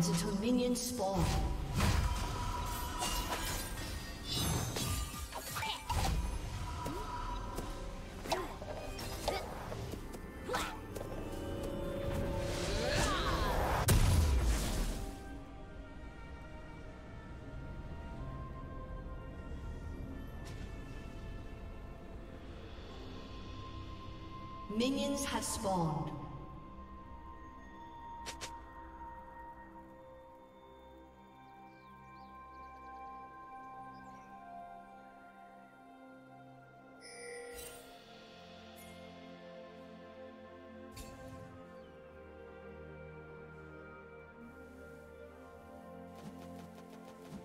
seconds until minions spawn. Minions have spawned.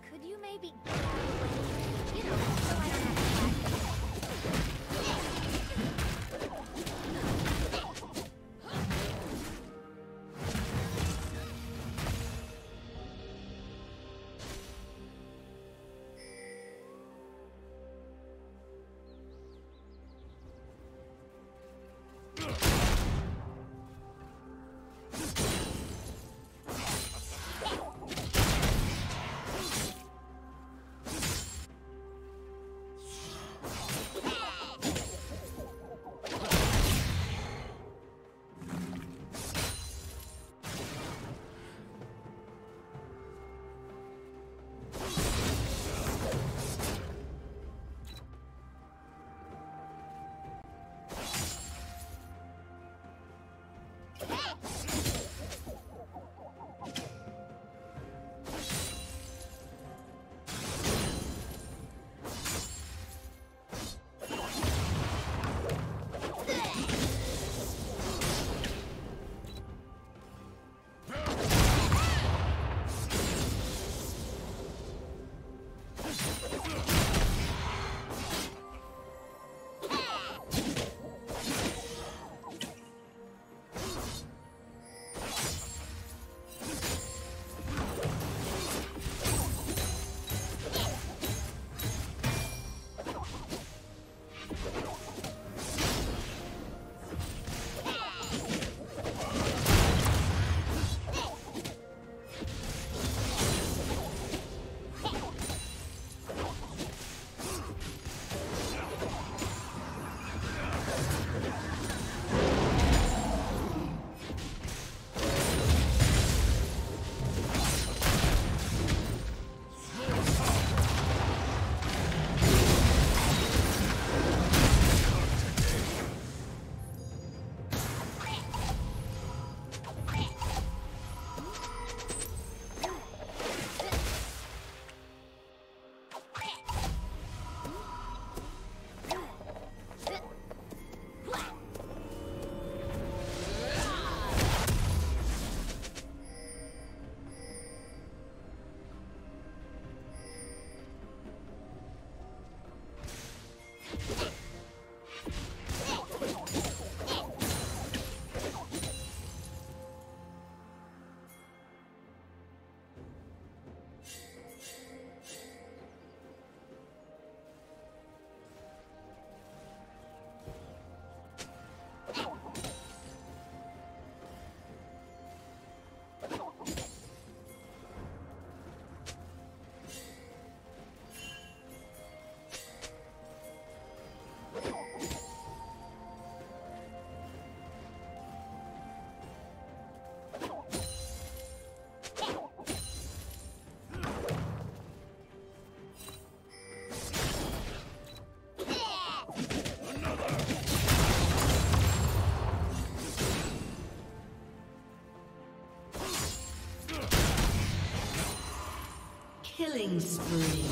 Could you maybe get out of the way? You know, so I don't have killing spree.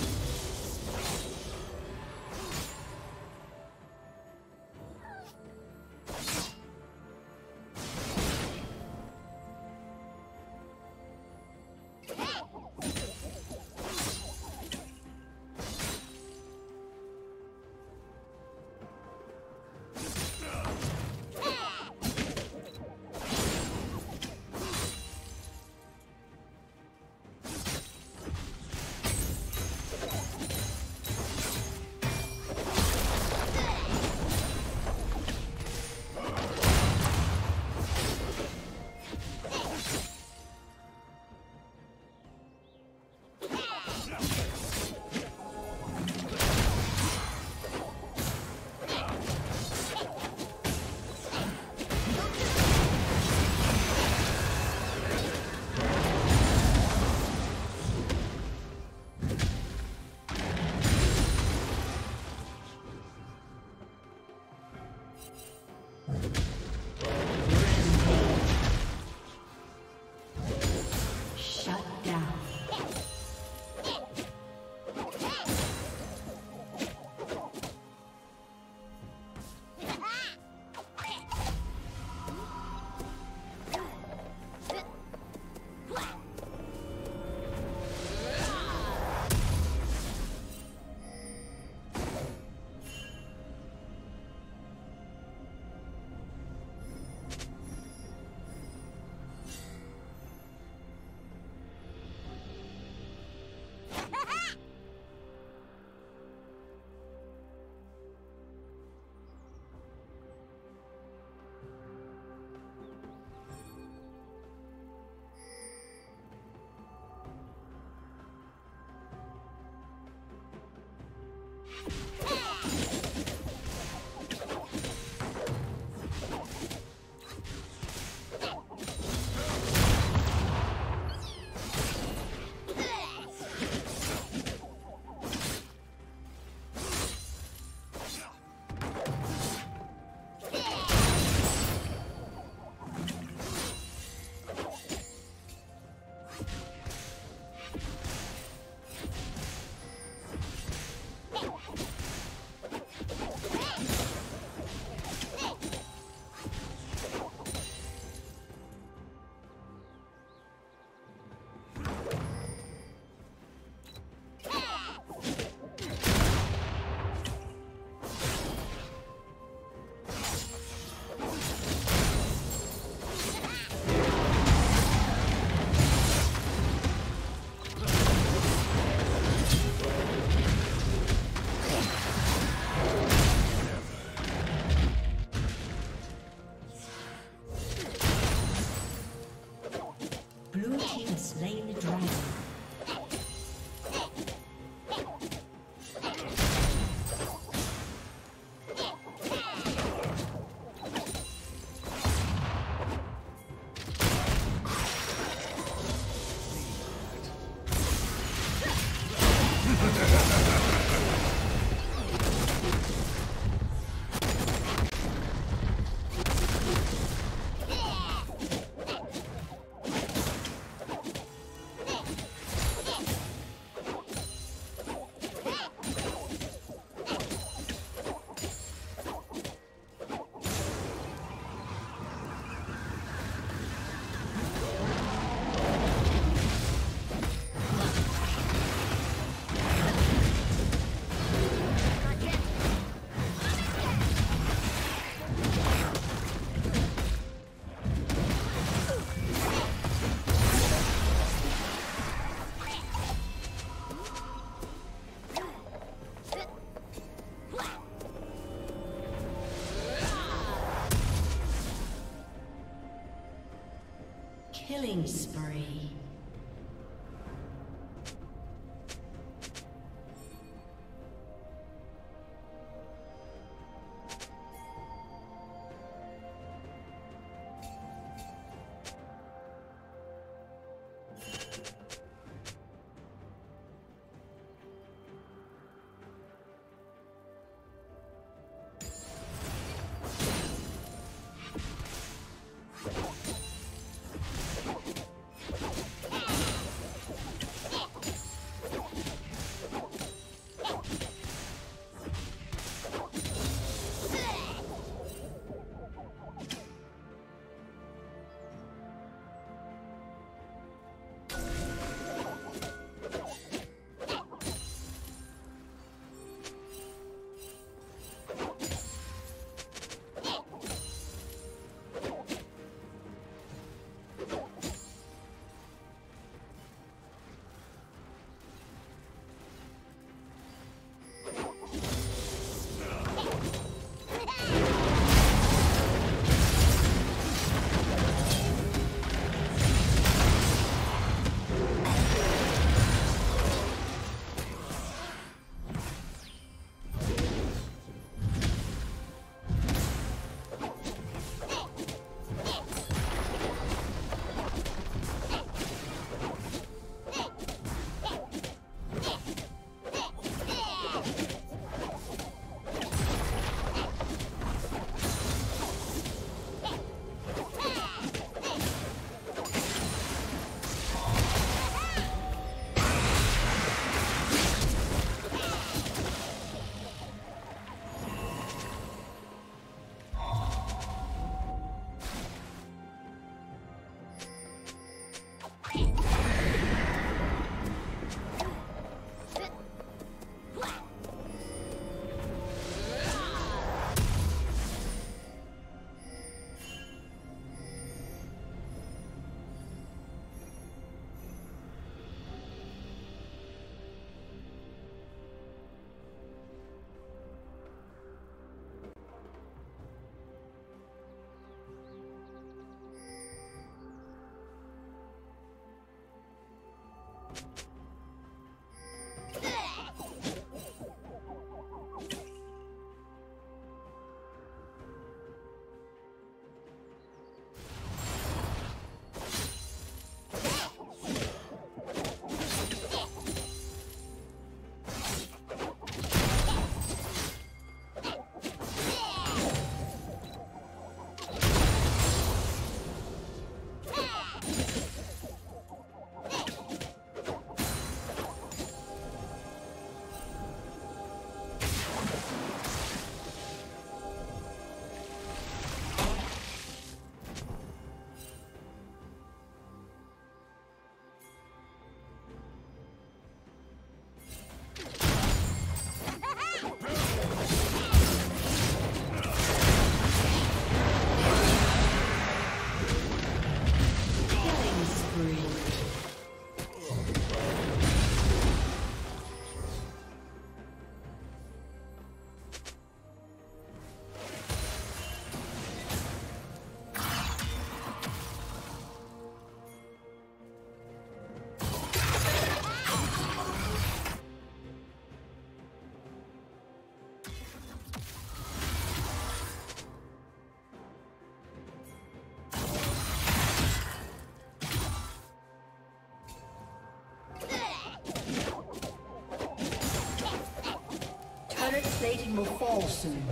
Killing spree. Plating will fall soon.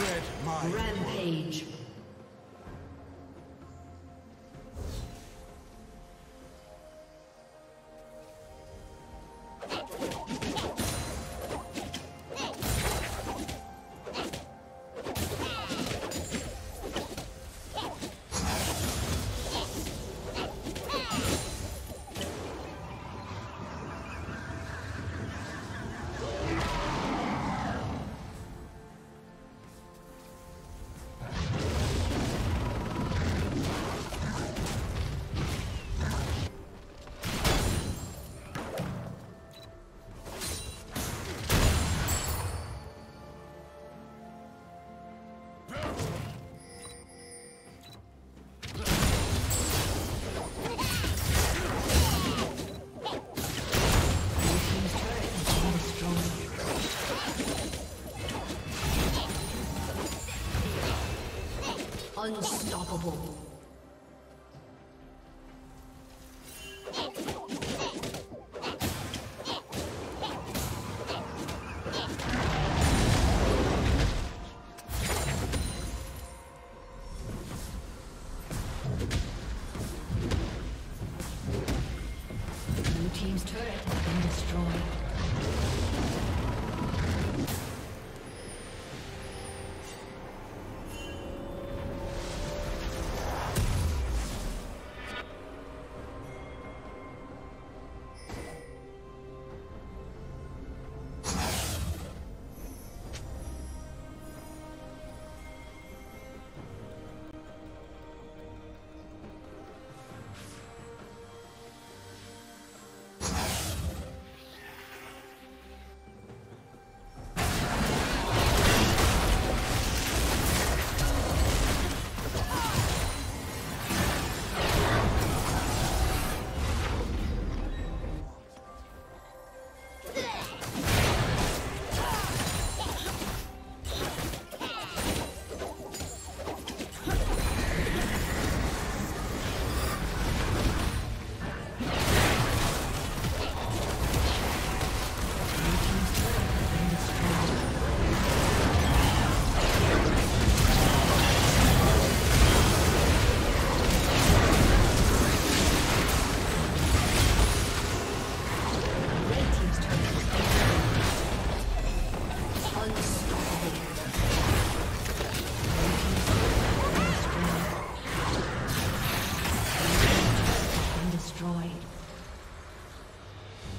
Red Unstoppable.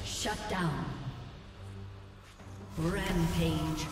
Shut down. Rampage.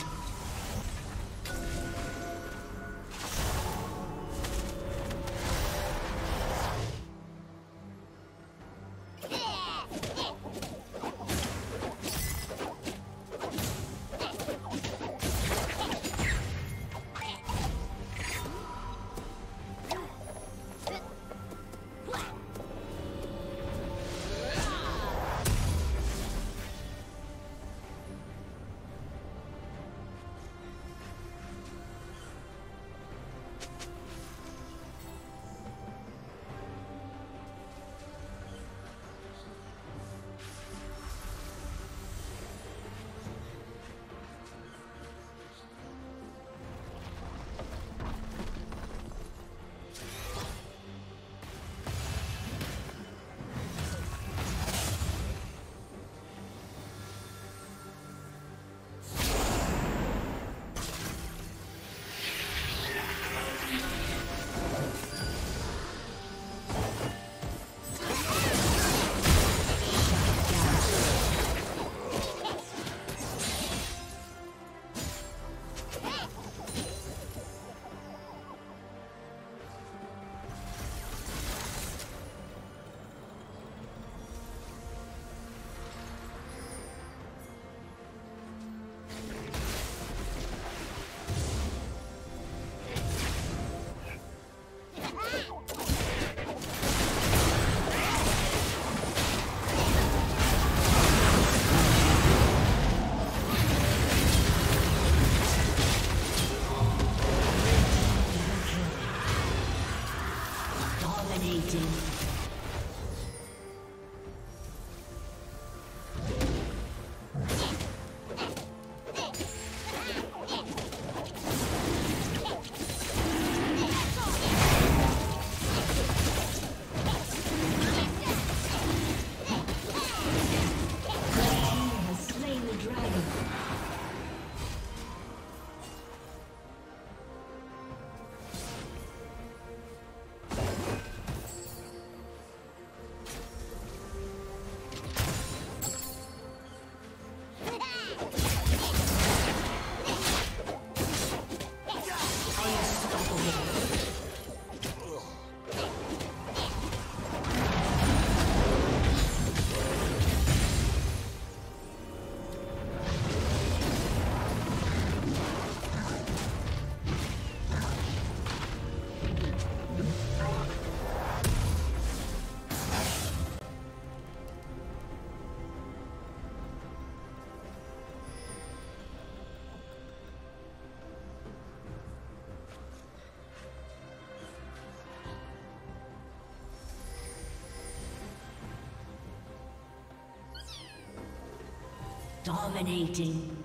Dominating.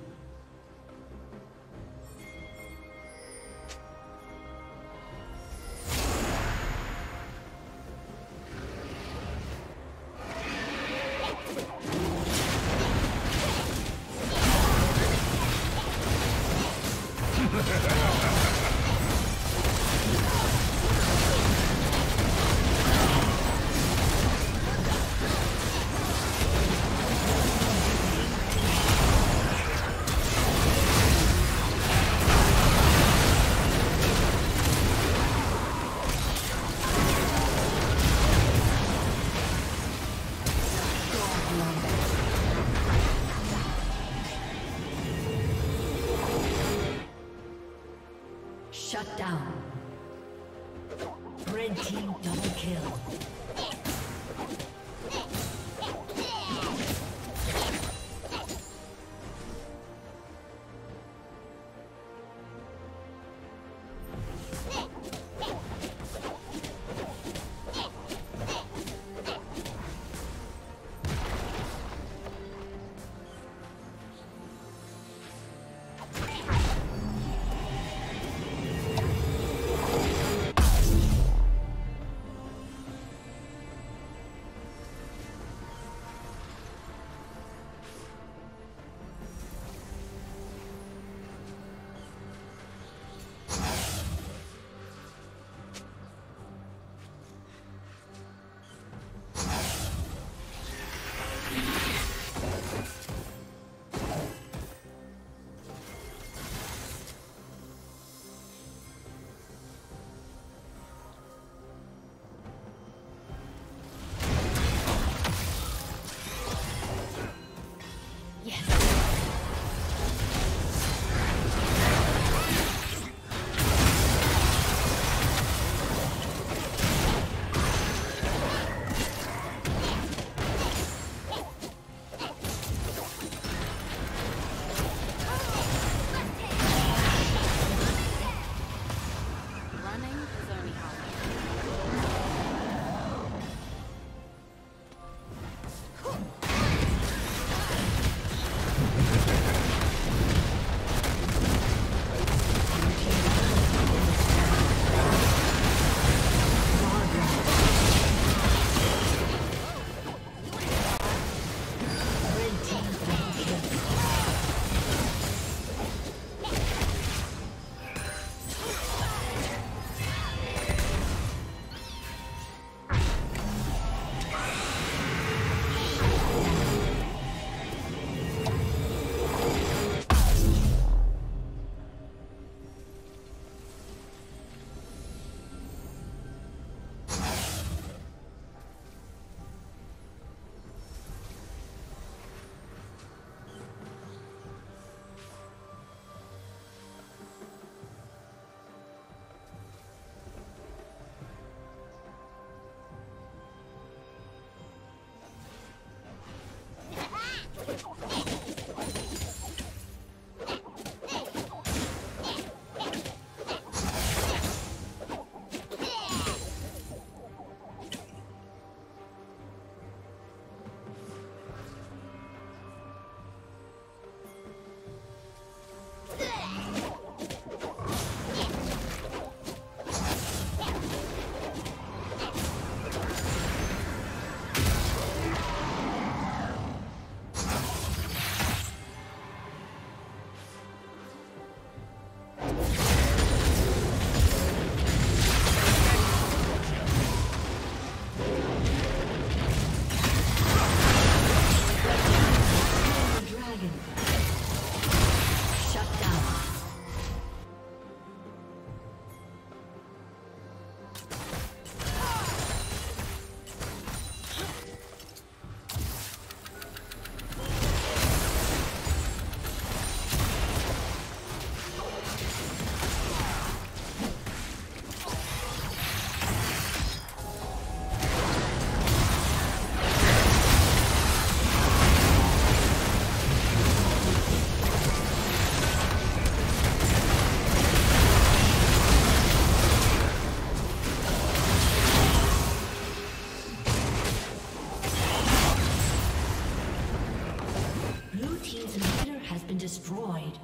team's inhibitor has been destroyed.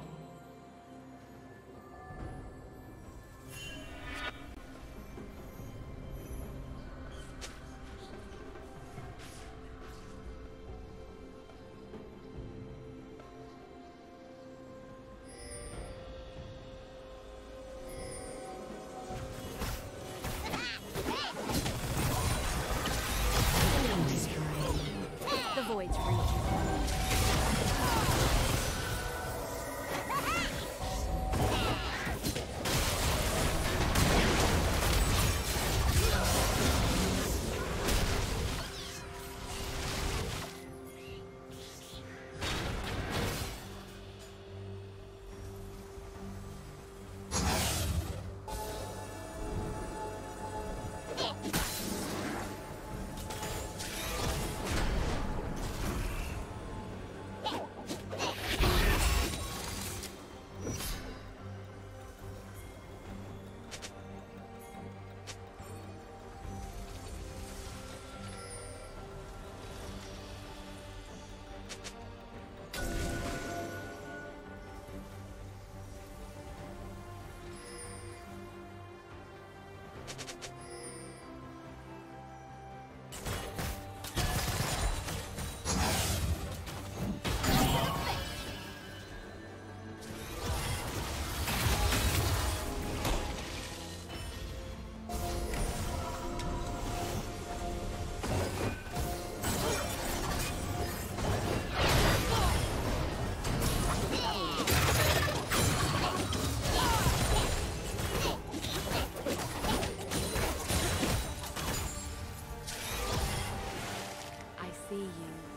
See you.